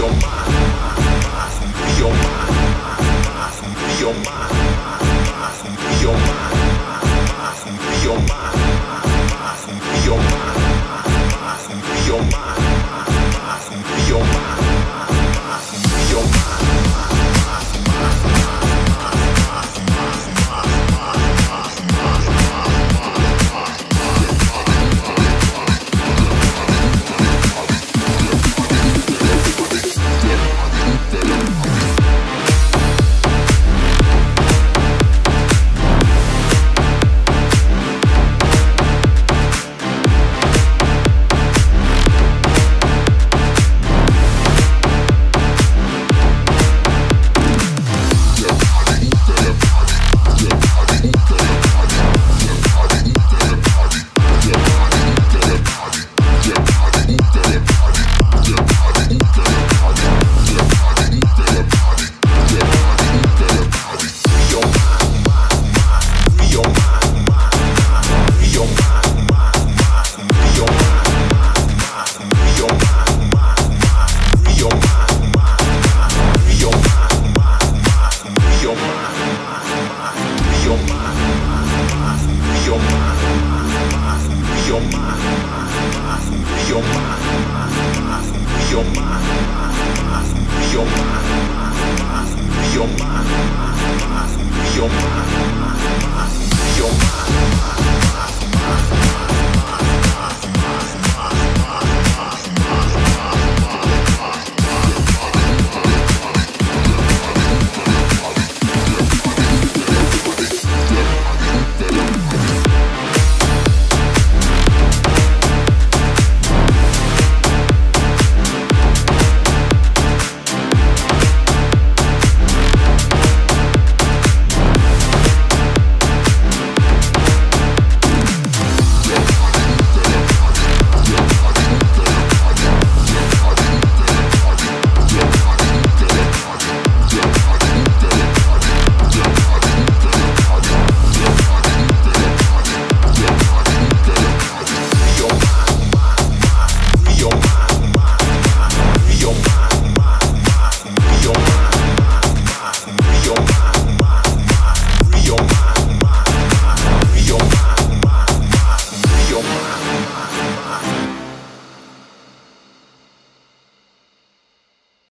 Your mind.